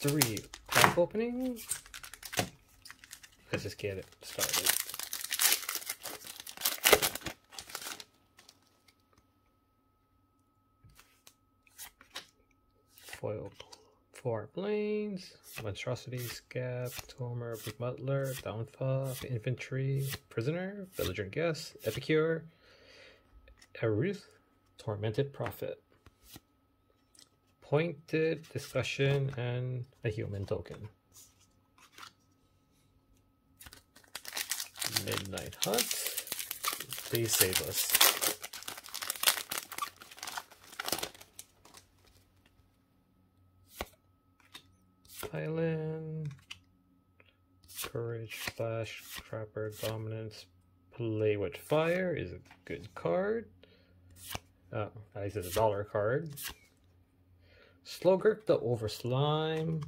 3 pack opening. Let's just get it started. Foil 4 planes, monstrosity, scab, Tomer, big muddler, downfall, infantry, prisoner, villager and guest, epicure, Eruth, tormented prophet, pointed discussion, and a human token. Midnight Hunt, please save us. Thailand, courage, flash, trapper, dominance, play with fire is a good card. At least it's a dollar card. Slogurk, the Overslime,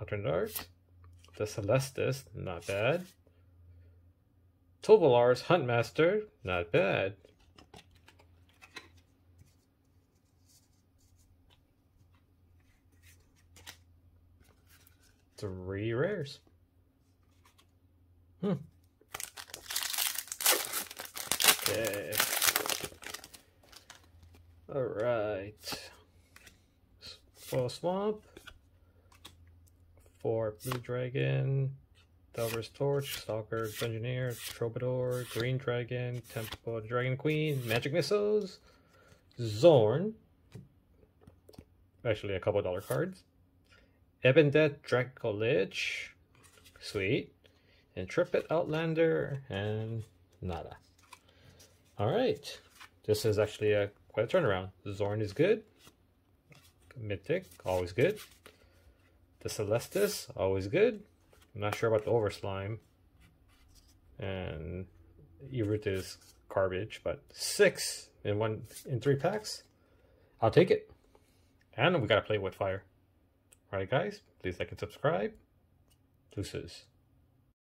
Altrindar's the Celestus, not bad. Tovolar's Huntmaster, not bad. Three rares. Okay. All right. Full swamp. 4 blue dragon. Delver's torch. Stalker. Engineer. Troubadour. Green dragon. Temple. Dragon queen. Magic missiles. Xorn. Actually, a couple dollar cards. Ebon Death, Dracolich, sweet. Intrepid Outlander, and nada. Alright, this is actually quite a turnaround. Xorn is good. Mythic, always good. The Celestus, always good. I'm not sure about the Overslime. And Eruth is garbage, but 6 in 3 packs. I'll take it. And we gotta play with fire. Alright guys, please like and subscribe. Deuces.